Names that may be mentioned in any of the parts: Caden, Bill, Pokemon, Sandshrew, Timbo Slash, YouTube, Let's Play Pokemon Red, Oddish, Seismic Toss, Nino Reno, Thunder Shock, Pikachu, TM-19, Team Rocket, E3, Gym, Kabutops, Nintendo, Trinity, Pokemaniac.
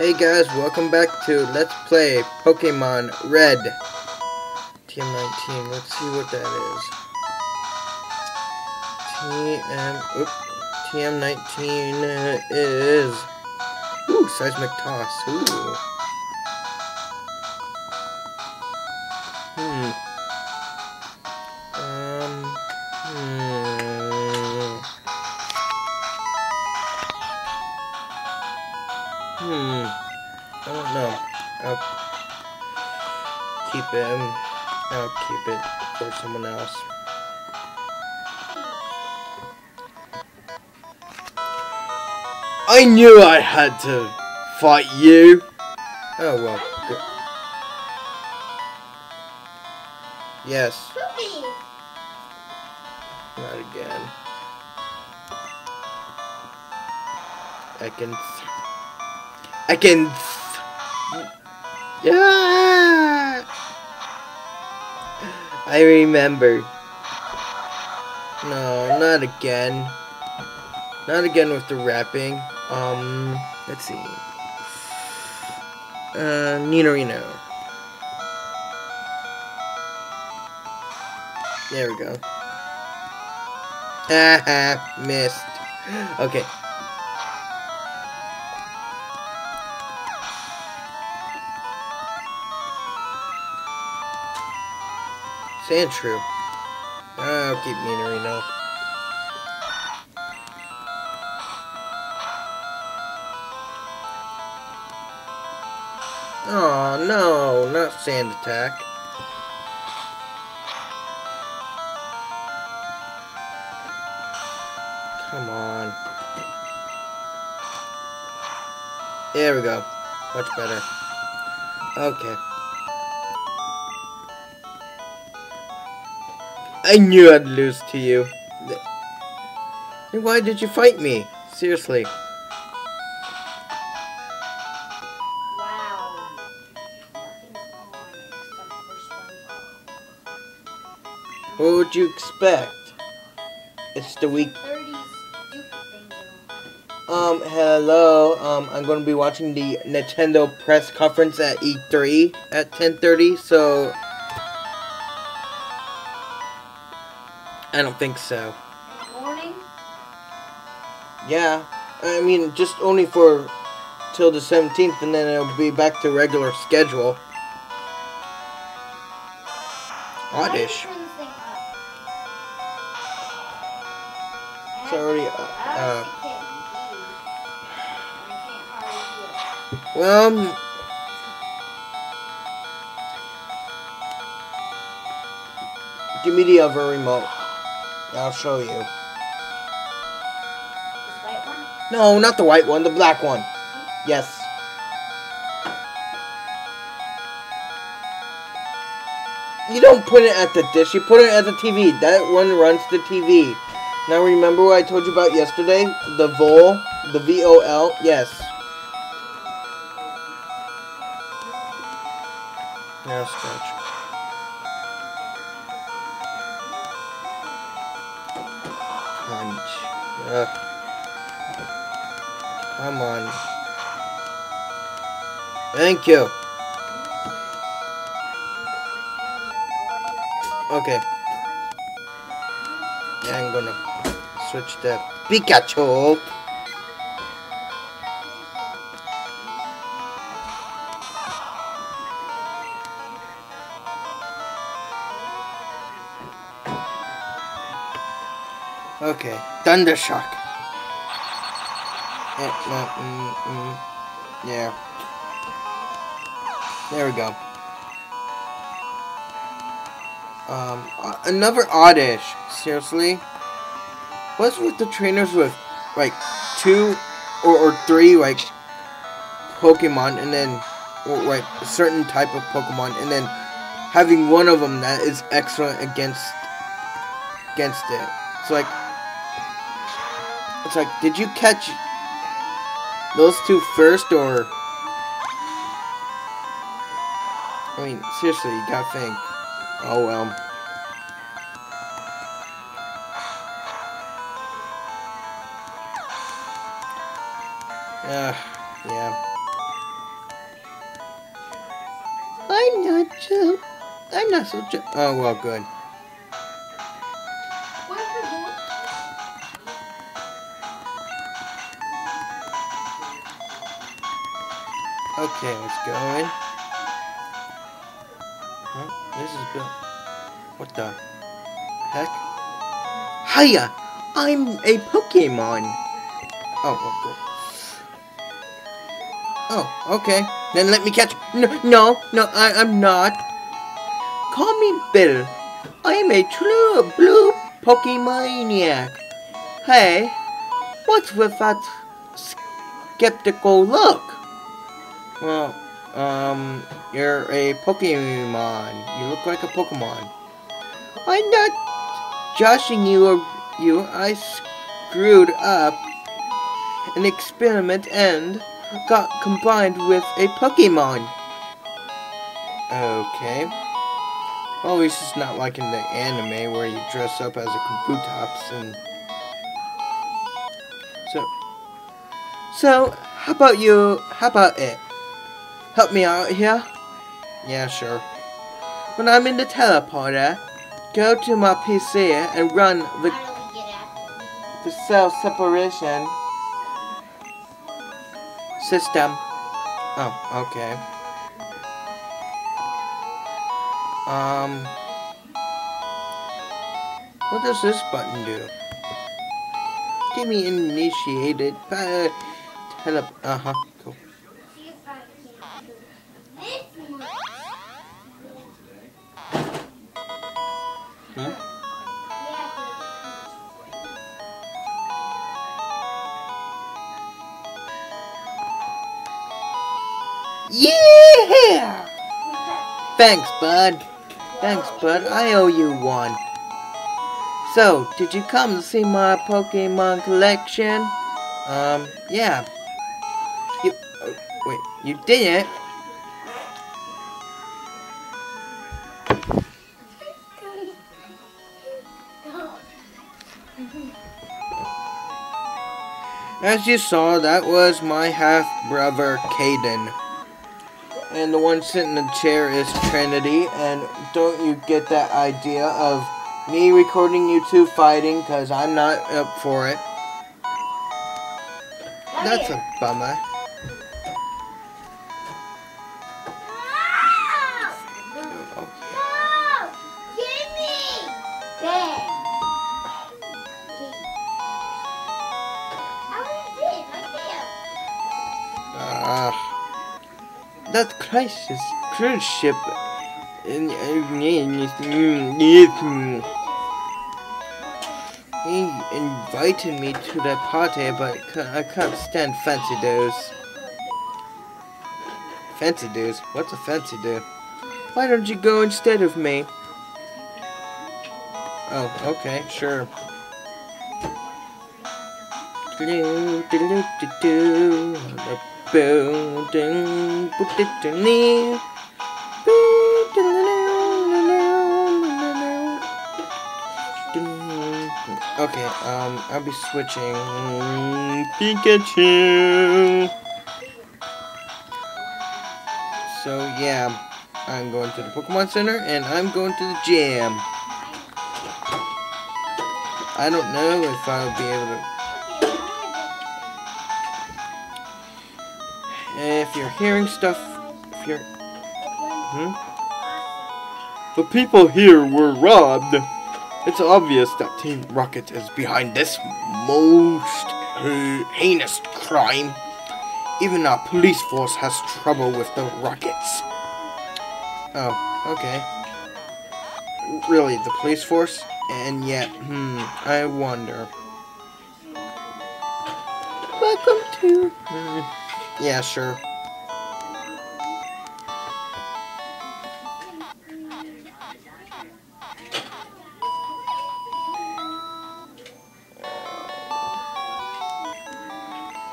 Hey guys, welcome back to Let's Play Pokemon Red. TM-19, let's see what that is. TM-19 is... Ooh, Seismic Toss. Ooh. I don't know. I'll keep it for someone else. I knew I had to fight you! Oh well, good. Yes. Not again. I can. Yeah. I remember. No, not again. Not again with the rapping. Let's see. Nino Reno. There we go. Haha, missed. Okay. Sandshrew. I'll keep Nino Reno. Oh no, not Sand Attack. Come on. There we go. Much better. Okay. I knew I'd lose to you. Why did you fight me? Seriously. Wow. What would you expect? It's the week. Hello. I'm going to be watching the Nintendo press conference at E3 at 10:30, so... I don't think so. Morning? Yeah. I mean, just only for till the 17th, and then it'll be back to regular schedule. Oddish. It's already up. Well... Give me the other remote. I'll show you. This white one? No, not the white one, the black one. Mm-hmm. Yes. You don't put it at the dish, you put it at the TV. That one runs the TV. Now remember what I told you about yesterday? The VOL, the VOL, yes. Now scratch. Punch. Ugh. Come on. Thank you. Okay. Yeah, I'm gonna switch the Pikachu. Okay, Thunder Shock. Yeah. There we go. Another Oddish. Seriously? What's with the trainers with, like, two or three, like, Pokemon, and then, or, like, a certain type of Pokemon, and then having one of them that is excellent against it. It's like... It's like, did you catch those two first, or... I mean, seriously, you gotta think. Oh, well. Yeah. not so j- Oh, well, good. Okay, let's go in. Huh? This is Bill. What the heck? Hiya! I'm a Pokemon! Oh, well, good. Oh, okay. Then let me catch. No, I'm not. Call me Bill. I am a true blue Pokemaniac. Hey, what's with that skeptical look? Well, you're a Pokemon. You look like a Pokemon. I'm not joshing you or you. I screwed up an experiment and got combined with a Pokemon. Okay. Well, at least it's not like in the anime where you dress up as a Kabutops and... So, how about it? Help me out here? Yeah, sure. When I'm in the teleporter, go to my PC and run the cell separation system. Oh, okay. What does this button do? Get me initiated by tele. Cool. Yeah! Thanks, bud. Thanks, bud. I owe you one. So, did you come to see my Pokemon collection? Yeah. Wait, you didn't? As you saw, that was my half-brother, Caden. And the one sitting in the chair is Trinity, and don't you get that idea of me recording you two fighting, because I'm not up for it. That's a bummer. That crisis cruise ship he invited me to the party, but I can't stand fancy do's. Fancy do's? What's a fancy do? Why don't you go instead of me? Oh, okay, sure. Building, okay, I'll be switching Pikachu. So yeah, I'm going to the Pokemon Center and I'm going to the gym. I don't know if I'll be able to. If you're hearing stuff, if you're... The people here were robbed. It's obvious that Team Rocket is behind this most heinous crime. Even our police force has trouble with the Rockets. Oh, okay. Really, the police force? And yet, I wonder. Welcome to... Yeah, sure.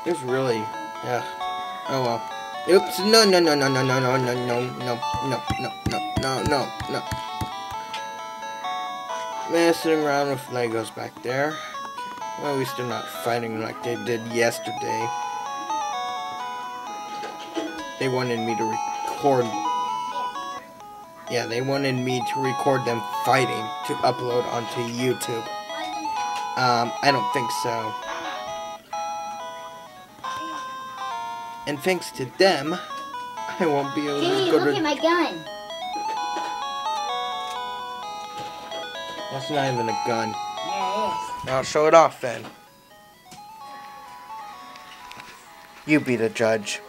It's really, yeah. Oh well. Oops! No. Messing around with Legos back there. Well, at least they're not fighting like they did yesterday. They wanted me to record Yeah, they wanted me to record them fighting to upload onto YouTube. I don't think so. And thanks to them, I won't be able to go to... look at my gun! That's not even a gun. Yeah, it is. Now show it off, then. You be the judge.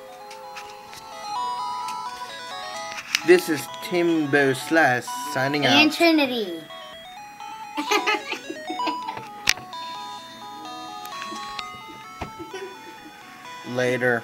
This is Timbo Slash signing out. And Trinity. Later.